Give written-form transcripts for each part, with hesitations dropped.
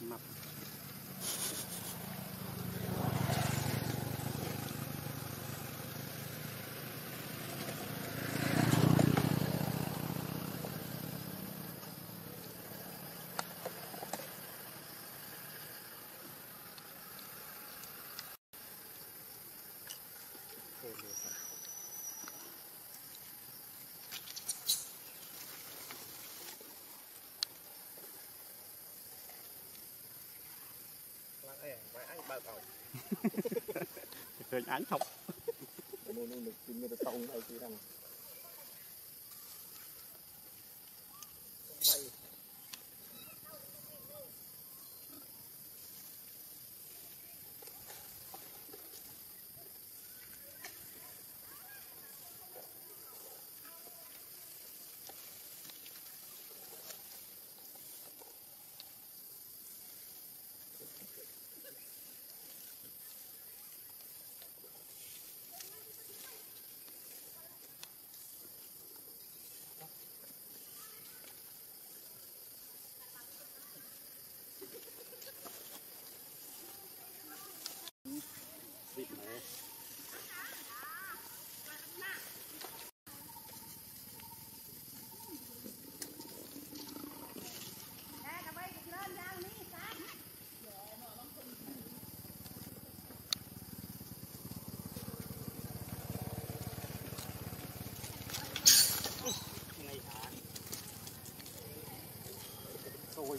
mập. Hình ảnh không. Rồi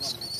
như